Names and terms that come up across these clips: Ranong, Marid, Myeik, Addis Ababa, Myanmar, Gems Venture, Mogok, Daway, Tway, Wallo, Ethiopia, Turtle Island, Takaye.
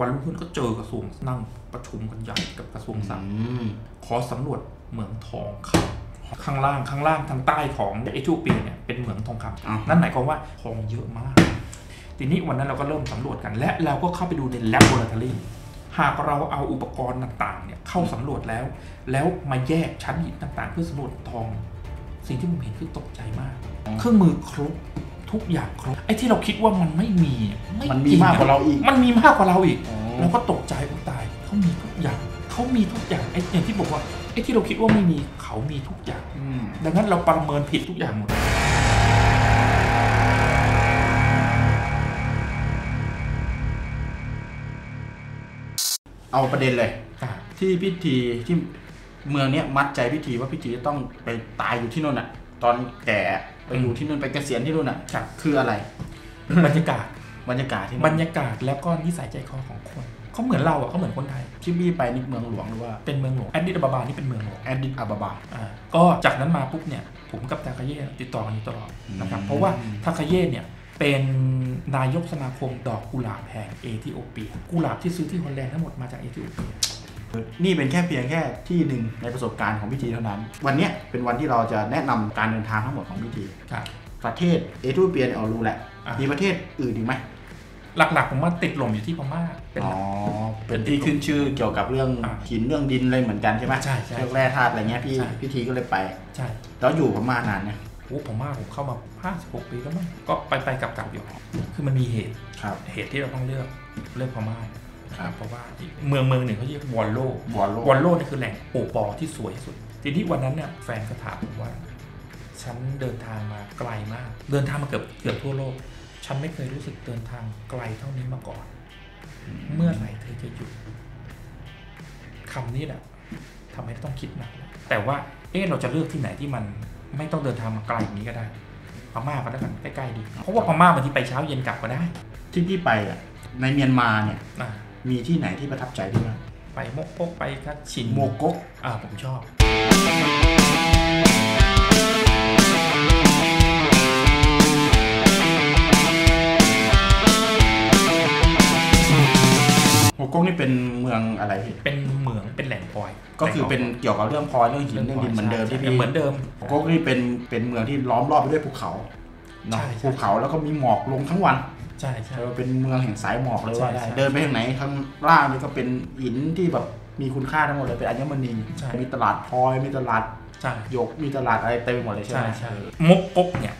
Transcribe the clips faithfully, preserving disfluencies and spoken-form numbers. วันรุ่งขึ้นก็เจอกระทรวงนั่งประชุมกันใหญ่กับกระทรวงสาธารณสุขขอสำรวจเหมืองทองคำข้างล่างข้างล่างทางใต้ของไอ้ทูปีเนี่ยเป็นเหมืองทองคำนั่นหมายความว่าทองเยอะมากทีนี้วันนั้นเราก็เริ่มสำรวจกันและเราก็เข้าไปดูใน แลบ โล หากเราเอาอุปกรณ์ต่างๆเนี่ยเข้าสำรวจแล้วแล้วมาแยกชั้นหินต่างๆเพื่อสำรวจทองสิ่งที่ผมเห็นคือตกใจมากเครื่องมือครบทุกอย่างครบไอ้ที่เราคิดว่ามันไม่มีมันมีมากกว่าเราอีกมันมีมากกว่าเราอีกเราก็ตกใจอุตายเขามีทุกอย่างเขามีทุกอย่างไอ้อย่างที่บอกว่าไอ้ที่เราคิดว่าไม่มีเขามีทุกอย่างดังนั้นเราประเมินผิดทุกอย่างหมดเอาประเด็นเลยที่พิธีที่เมืองนี้มัดใจพิธีว่าพิธีจะต้องไปตายอยู่ที่นู่นน่ะตอนแก่ไปอยู่ที่นู่นไปเกษียณที่นู่นน่ะคืออะไรบรรยากาศบรรยากาศที่บรรยากาศแล้วก็นิสัยใจคอของคนเขาเหมือนเราอ่ะเขาเหมือนคนไทยที่บี้ไปนี่เมืองหลวงหรือว่าเป็นเมืองหลวงแอดดิสอาบาบานี่เป็นเมืองหลวงแอดดิสอาบาบาอ่าก็จากนั้นมาปุ๊บเนี่ยผมกับทาคาเย่ติดต่อกันตลอดนะครับเพราะว่าทาคาเย่เนี่ยเป็นนายกสมาคมดอกกุหลาบแห่งเอธิโอเปียกุหลาบที่ซื้อที่ฮอลแลนด์ทั้งหมดมาจากเอธิโอเปียนี่เป็นแค่เพียงแค่ที่หนึ่งในประสบการณ์ของพิธีเท่านั้นวันนี้เป็นวันที่เราจะแนะนำการเดินทางทั้งหมดของพิธีประเทศเอธิโอเปียเอารู้แหละมีประเทศอื่นอีกไหมหลักๆผมว่าติดลมอยู่ที่พม่าเป็นอ๋อเป็นที่ขึ้นชื่อเกี่ยวกับเรื่องหินเรื่องดินอะไรเหมือนกันใช่ไหมใช่ใช่แร่ธาตุอะไรเงี้ยพี่พิธีก็เลยไปใช่แล้วอยู่พม่านานเนี่ยโอ้ผมมากผมเข้ามาห้าสิบหกปีแล้วมั้งก็ไปไปกลับกลับอยู่คือมันมีเหตุเหตุที่เราต้องเลือกเลือกพม่าเพราะว่าเมืองเมืองหนึ่งเขาเรียกวอลโลวอลโลนี่คือแหล่งโอปอที่สวยสุดทีนี้วันนั้นเนี่ยแฟนก็ถามผมว่าฉันเดินทางมาไกลมากเดินทางมาเกือบเกือบทั่วโลกฉันไม่เคยรู้สึกเดินทางไกลเท่านี้มาก่อนเมื่อไหร่เธอจะหยุดคำนี้แหละทำให้ต้องคิดหนักแต่ว่าเออเราจะเลือกที่ไหนที่มันไม่ต้องเดินทางมาไกลอย่างนี้ก็ได้พม่าก็ได้กันใกล้ๆดีเพราะว่าพม่าบางทีไปเช้าเย็นกลับก็ได้ที่ที่ไปอ่ะในเมียนมาเนี่ยมีที่ไหนที่ประทับใจที่บ้างไปโมกโกไปคัดฉินโมกโกอ่าผมชอบโมกโกนี่เป็นเมืองอะไรเป็นเหมืองเป็นแหล่งพลอยก็คือเป็นเกี่ยวกับเรื่องพลอยเรื่องหินเรื่องดินเหมือนเดิมที่เหมือนเดิมโมกโกนี่เป็นเป็นเมืองที่ล้อมรอบไปด้วยภูเขาภูเขาแล้วก็มีหมอกลงทั้งวันใช่เราเป็นเมืองแห่งสายหมอกเลยว่าได้เดินไปทางไหนข้างล่างนี่ก็เป็นหินที่แบบมีคุณค่าทั้งหมดเลยเป็นอัญมณีมีตลาดพลอยมีตลาดหยกมีตลาดอะไรเต็มหมดเลยใช่ไหมใช่มกปกเนี่ย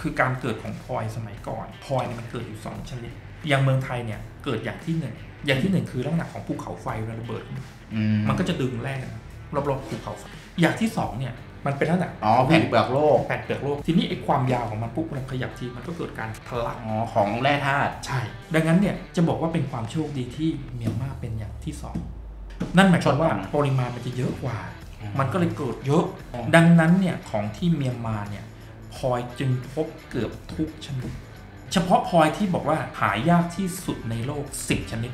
คือการเกิดของพลอยสมัยก่อนพลอยเนี่ยมันเกิดอยู่สองชนิดอย่างเมืองไทยเนี่ยเกิดอย่างที่หนึ่งอย่างที่หนึ่งคือลักษณะของภูเขาไฟระเบิดมันก็จะดึงแร่รอบๆภูเขาไฟอย่างที่สองเนี่ยมันเป็นลักษณะอ๋อแผ่นเปลือกโลกแผ่นเปลือกโลกทีนี้ไอ้ความยาวของมันปุ๊บมันขยับทีมันก็เกิดการทะลักอ๋อของแร่ธาตุใช่ดังนั้นเนี่ยจะบอกว่าเป็นความโชคดีที่เมียนมาเป็นอย่างที่สองนั่นหมายความว่าปริมาณมันจะเยอะกว่ามันก็เลยเกิดเยอะดังนั้นเนี่ยของที่เมียนมาเนี่ยพลอยจึงพบเกือบทุกชนิดเฉพาะพลอยที่บอกว่าหายากที่สุดในโลกสิบชนิด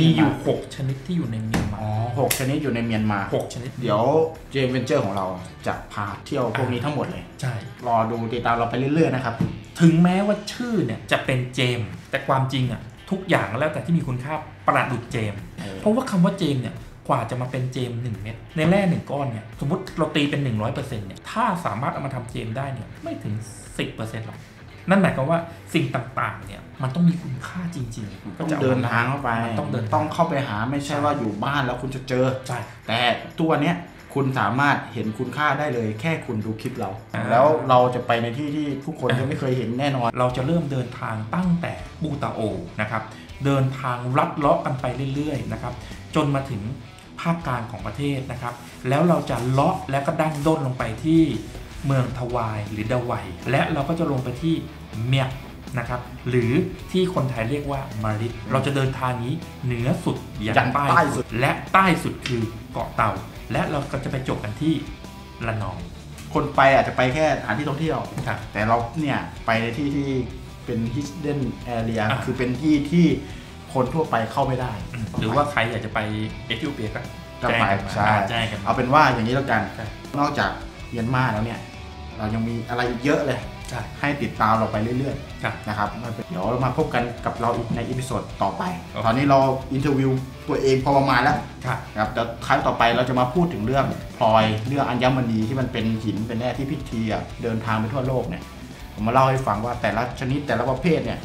มีอยู่หกชนิดที่อยู่ในเมียนมาอ๋อหกชนิดอยู่ในเมียนมาหกชนิดเดี๋ยวเจมส์เวนเจอร์ของเราจะพาเที่ยวพวกนี้ทั้งหมดเลยใช่รอดูติดตามเราไปเรื่อยๆนะครับถึงแม้ว่าชื่อเนี่ยจะเป็นเจมส์แต่ความจริงอ่ะทุกอย่างแล้วแต่ที่มีคุณค่าประดุจเจมส์เพราะว่าคำว่าเจมส์เนี่ยกว่าจะมาเป็นเจมส์หนึ่งเม็ดในแร่หนึ่งก้อนเนี่ยสมมติเราตีเป็น หนึ่งร้อยเปอร์เซ็นต์ เนี่ยถ้าสามารถเอามาทำเจมส์ได้เนี่ยไม่ถึง สิบเปอร์เซ็นต์ หรอกนั่นหมายความว่าสิ่งต่างๆเนี่ยมันต้องมีคุณค่าจริงๆต้องเดินทางเข้าไปต้องเดินต้องเข้าไปหาไม่ใช่ว่าอยู่บ้านแล้วคุณจะเจอใช่แต่ตัวเนี้ยคุณสามารถเห็นคุณค่าได้เลยแค่คุณดูคลิปเราแล้วเราจะไปในที่ที่ผู้คนยังไม่เคยเห็นแน่นอนเราจะเริ่มเดินทางตั้งแต่บูตาโอนะครับเดินทางลัดเลาะกันไปเรื่อยๆนะครับจนมาถึงภาคกลางของประเทศนะครับแล้วเราจะเลาะและก็ดั้นด้นลงไปที่เมืองทวายหรือดาวัยและเราก็จะลงไปที่เมียกนะครับหรือที่คนไทยเรียกว่ามาริดเราจะเดินทางนี้เหนือสุดยันใต้สุดและใต้สุดคือเกาะเต่าและเราก็จะไปจบกันที่ระนองคนไปอาจจะไปแค่สถานที่ท่องเที่ยวแต่เราเนี่ยไปในที่ที่เป็น hidden area คือเป็นที่ที่คนทั่วไปเข้าไม่ได้หรือว่าใครอยากจะไปเอธิโอเปียก็แจ้งกันมาเอาเป็นว่าอย่างนี้แล้วกันนอกจากเมียนมาแล้วเนี่ยเรายังมีอะไรอีกเยอะเลย ให้ติดตามเราไปเรื่อยๆนะครับเดี๋ยวเรามาพบกันกับเราในอีพิโซดต่อไปตอนนี้เราอินเทอร์วิวตัวเองพอประมาณแล้วครับแต่ครั้งต่อไปเราจะมาพูดถึงเรื่องพลอยเรื่องอัญมณีที่มันเป็นหินเป็นแร่ที่พิธีเดินทางไปทั่วโลกเนี่ยผมมาเล่าให้ฟังว่าแต่ละชนิดแต่ละประเภทเนี่ย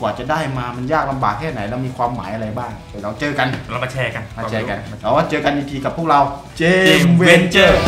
กว่าจะได้มามันยากลำบากแค่ไหนแล้วมีความหมายอะไรบ้างเดี๋ยวเราเจอกันเรามาแชร์กันมาแชร์กันแล้วเจอกันอีกทีกับพวกเรา Gems Venture